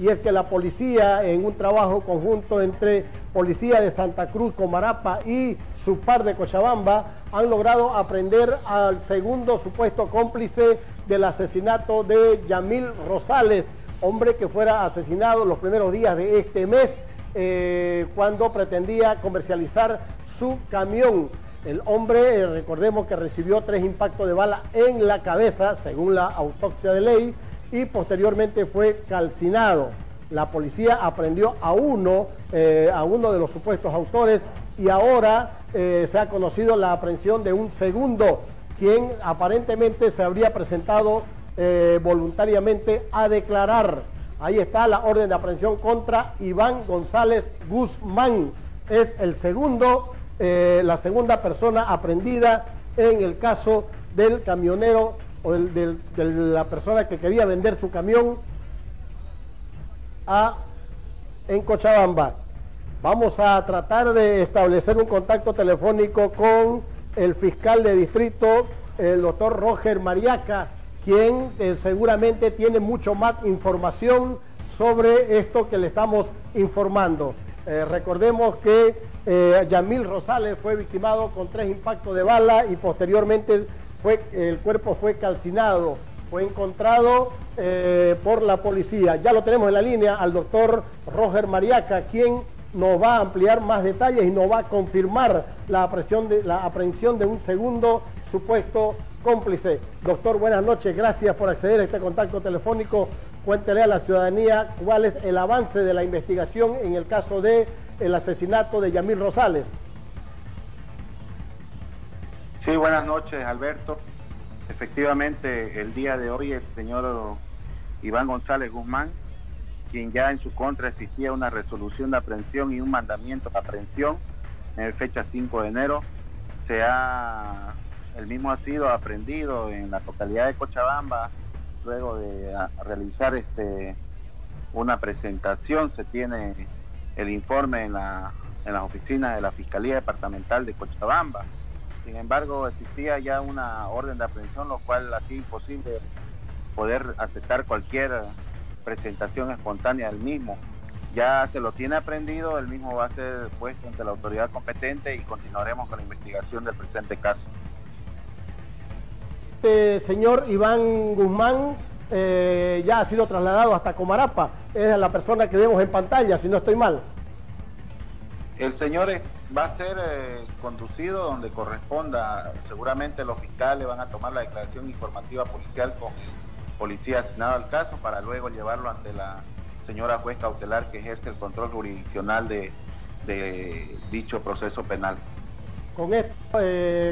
y es que la policía, en un trabajo conjunto entre policía de Santa Cruz, Comarapa y su par de Cochabamba, han logrado aprender al segundo supuesto cómplice del asesinato de Yamil Rosales, hombre que fuera asesinado los primeros días de este mes cuando pretendía comercializar su camión. El hombre, recordemos que recibió 3 impactos de bala en la cabeza, según la autopsia de ley, y posteriormente fue calcinado. La policía aprendió a uno de los supuestos autores y ahora se ha conocido la aprehensión de un segundo, quien aparentemente se habría presentado voluntariamente a declarar. Ahí está la orden de aprehensión contra Iván González Guzmán. Es el segundo, la segunda persona aprehendida en el caso del camionero o de la persona que quería vender su camión en Cochabamba. Vamos a tratar de establecer un contacto telefónico con el fiscal de distrito, el doctor Roger Mariaca, quien seguramente tiene mucho más información sobre esto que le estamos informando. Recordemos que Yamil Rosales fue victimado con 3 impactos de bala y posteriormente el cuerpo fue calcinado, fue encontrado por la policía. Ya lo tenemos en la línea al doctor Roger Mariaca, quien nos va a ampliar más detalles y nos va a confirmar la aprehensión de un segundo supuesto cómplice. Doctor, buenas noches, gracias por acceder a este contacto telefónico. Cuéntele a la ciudadanía cuál es el avance de la investigación en el caso del asesinato de Yamil Rosales. Sí, buenas noches, Alberto. Efectivamente, el día de hoy el señor Iván González Guzmán, quien ya en su contra existía una resolución de aprehensión y un mandamiento de aprehensión en fecha 5 de enero, el mismo ha sido aprehendido en la localidad de Cochabamba. Luego de realizar una presentación, se tiene el informe en las oficinas de la Fiscalía Departamental de Cochabamba. Sin embargo, existía ya una orden de aprehensión, lo cual hacía imposible poder aceptar cualquier presentación espontánea del mismo. Ya se lo tiene aprehendido, el mismo va a ser puesto ante la autoridad competente y continuaremos con la investigación del presente caso. Este señor Iván Guzmán ya ha sido trasladado hasta Comarapa, es la persona que vemos en pantalla, si no estoy mal. El señor va a ser conducido donde corresponda. Seguramente los fiscales van a tomar la declaración informativa policial con el policía asignado al caso para luego llevarlo ante la señora juez cautelar que ejerce el control jurisdiccional de dicho proceso penal. Con esto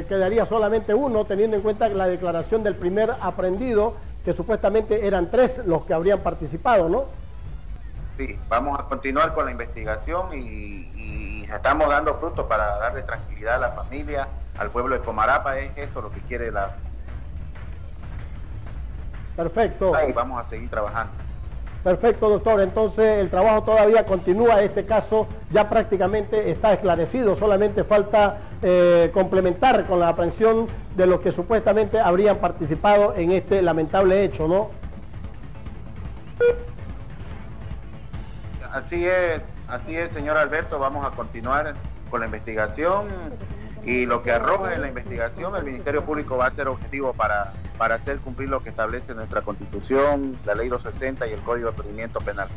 quedaría solamente uno, teniendo en cuenta la declaración del primer aprehendido, que supuestamente eran 3 los que habrían participado, ¿no? Sí, vamos a continuar con la investigación y estamos dando frutos para darle tranquilidad a la familia, al pueblo de Comarapa. Es eso lo que quiere la... Perfecto. Ahí vamos a seguir trabajando. Perfecto, doctor. Entonces el trabajo todavía continúa. Este caso ya prácticamente está esclarecido, solamente falta complementar con la aprehensión de los que supuestamente habrían participado en este lamentable hecho, ¿no? Así es, señor Alberto. Vamos a continuar con la investigación y lo que arroje en la investigación, el Ministerio Público va a ser objetivo para hacer cumplir lo que establece nuestra Constitución, la Ley 260 y el Código de Procedimiento Penal.